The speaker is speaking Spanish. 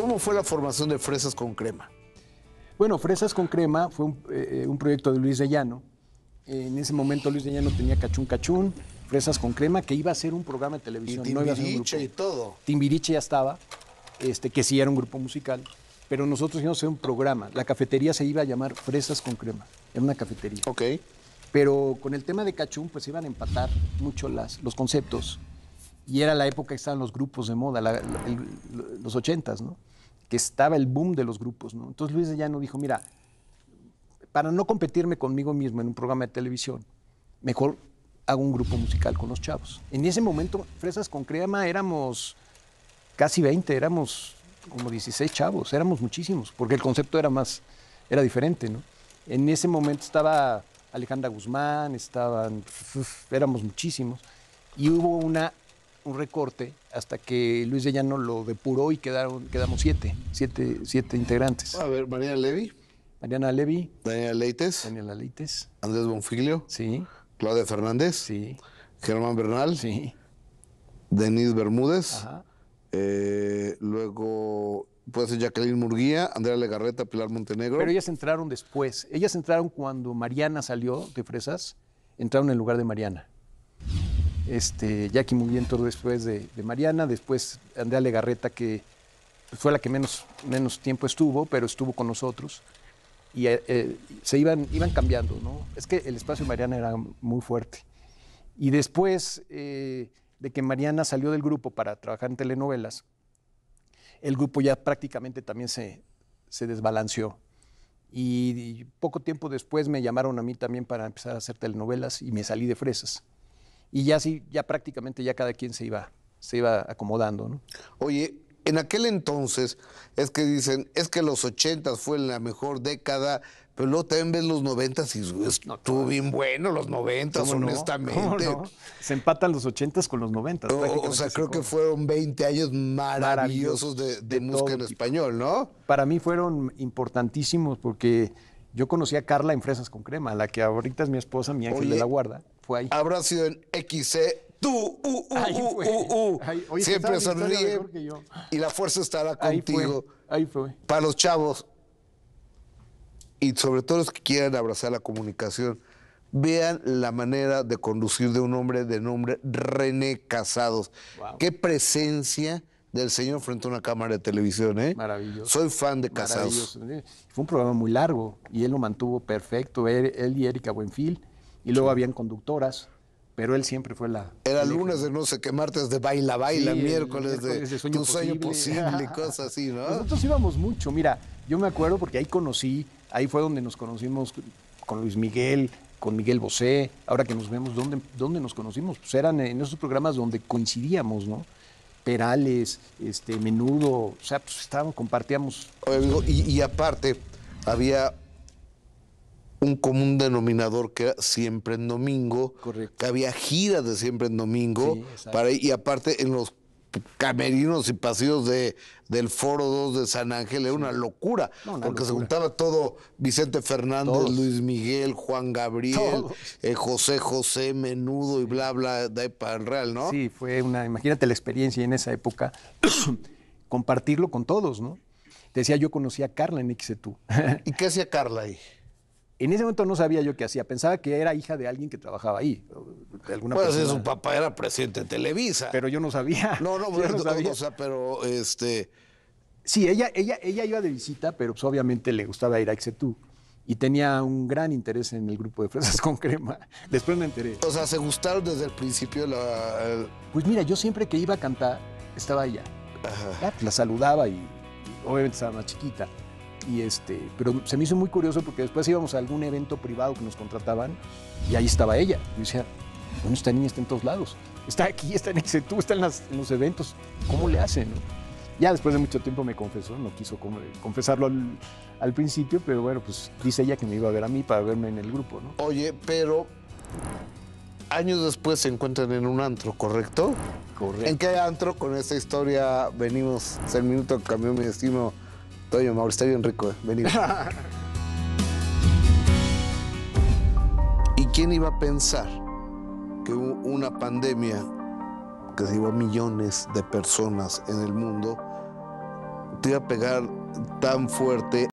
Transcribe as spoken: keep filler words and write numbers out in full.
¿Cómo fue la formación de Fresas con Crema? Bueno, Fresas con Crema fue un, eh, un proyecto de Luis De Llano. Eh, en ese momento Luis De Llano tenía Cachún Cachún, Fresas con Crema, que iba a ser un programa de televisión. Y no iba a ser un grupo. Y todo. Timbiriche ya estaba, este, que sí era un grupo musical, pero nosotros íbamos a hacer un programa. La cafetería se iba a llamar Fresas con Crema, era una cafetería. Ok. Pero con el tema de Cachún, pues iban a empatar mucho las, los conceptos. Y era la época que estaban los grupos de moda, la, la, el, los ochentas, ¿no? Que estaba el boom de los grupos, ¿no? Entonces Luis De Llano dijo, mira, para no competirme conmigo mismo en un programa de televisión, mejor hago un grupo musical con los chavos. En ese momento, Fresas con Crema, éramos casi veinte, éramos como dieciséis chavos, éramos muchísimos, porque el concepto era más, era diferente, ¿no? En ese momento estaba Alejandra Guzmán, estaban, uf, éramos muchísimos, y hubo una... un recorte hasta que Luis De Llano lo depuró y quedaron, quedamos siete, siete, siete integrantes. A ver, Mariana Levy. Mariana Levy. Daniela Leites. Daniela Leites. Andrés Bonfilio. Sí. Claudia Fernández. Sí. Germán Bernal. Sí. Denise Bermúdez. Ajá. Eh, luego puede ser Jacqueline Murguía, Andrea Legarreta, Pilar Montenegro. Pero ellas entraron después. Ellas entraron cuando Mariana salió de Fresas, entraron en lugar de Mariana. Este, Jackie muy bien todo después de, de Mariana, después Andrea Legarreta, que fue la que menos, menos tiempo estuvo, pero estuvo con nosotros, y eh, se iban, iban cambiando, ¿no? Es que el espacio de Mariana era muy fuerte. Y después eh, de que Mariana salió del grupo para trabajar en telenovelas, el grupo ya prácticamente también se, se desbalanceó. Y, y poco tiempo después me llamaron a mí también para empezar a hacer telenovelas y me salí de Fresas. Y ya sí, ya prácticamente ya cada quien se iba, se iba acomodando, ¿no? Oye, en aquel entonces es que dicen, es que los ochentas fue la mejor década, pero luego también ves los noventas y estuvo bien bueno los noventas, honestamente. No? Se empatan los ochentas con los noventas. O, o sea, creo se que fueron veinte años maravillosos de, de, de música en español, ¿no? Para mí fueron importantísimos porque... yo conocí a Carla en Fresas con Crema, la que ahorita es mi esposa, mi ángel de la guarda. Fue ahí. Habrá sido en X E-T U. Uh, uh, ahí fue. Uh, uh. Ahí, oye, siempre sonríe y la fuerza estará contigo. Ahí fue. Ahí fue. Para los chavos y sobre todo los que quieran abrazar la comunicación, vean la manera de conducir de un hombre de nombre René Casados. Wow. Qué presencia del señor frente a una cámara de televisión, ¿eh? Maravilloso. Soy fan de Casados. Fue un programa muy largo y él lo mantuvo perfecto, él, él y Erika Buenfil, y luego sí. Habían conductoras, pero él siempre fue la... Era el lunes de no sé qué, martes de baila, baila, sí, miércoles, el, miércoles de, de sueño tu posible. Sueño posible, cosas así, ¿no? Nosotros íbamos mucho, mira, yo me acuerdo porque ahí conocí, ahí fue donde nos conocimos con Luis Miguel, con Miguel Bosé, ahora que nos vemos, ¿dónde, dónde nos conocimos? Pues eran en esos programas donde coincidíamos, ¿no? Perales, este, Menudo, o sea, pues estábamos, compartíamos. Oye, amigo, y, y aparte, había un común denominador que era Siempre en Domingo. Correcto. Que había giras de Siempre en Domingo. Sí, para, y aparte, en los camerinos y pasillos de, del Foro dos de San Ángel, era sí. Una locura, no, una porque locura. Se juntaba todo, Vicente Fernández, todos. Luis Miguel, Juan Gabriel, eh, José José, Menudo sí. Y bla, bla, de ahí para el real, ¿no? Sí, fue una, imagínate la experiencia en esa época, compartirlo con todos, ¿no? Te decía, yo conocí a Carla en X E-T U. ¿Y qué hacía Carla ahí? En ese momento no sabía yo qué hacía, pensaba que era hija de alguien que trabajaba ahí. De alguna pues persona. Su papá era presidente de Televisa. Pero yo no sabía. No, no, bueno, no sabía. O sea, pero este... Sí, ella, ella, ella iba de visita, pero pues, obviamente le gustaba ir a X E-T U. Y tenía un gran interés en el grupo de Fresas con Crema. Después me enteré. O sea, ¿se gustaron desde el principio? La... El... Pues mira, yo siempre que iba a cantar, estaba allá. Ajá. La saludaba y obviamente estaba más chiquita. Y este, pero se me hizo muy curioso porque después íbamos a algún evento privado que nos contrataban y ahí estaba ella. Y decía, bueno, esta niña está en todos lados. Está aquí, está en X E-T U, está en, las, en los eventos. ¿Cómo le hacen? Ya después de mucho tiempo me confesó, no quiso confesarlo al, al principio, pero bueno, pues dice ella que me iba a ver a mí para verme en el grupo, ¿no? Oye, pero años después se encuentran en un antro, ¿correcto? Correcto. ¿En qué antro con esta historia venimos? Es el minuto que cambió mi destino. Toño, Mauro, está bien rico, ¿eh? Venido. ¿Y quién iba a pensar que hubo una pandemia que se llevó a millones de personas en el mundo te iba a pegar tan fuerte.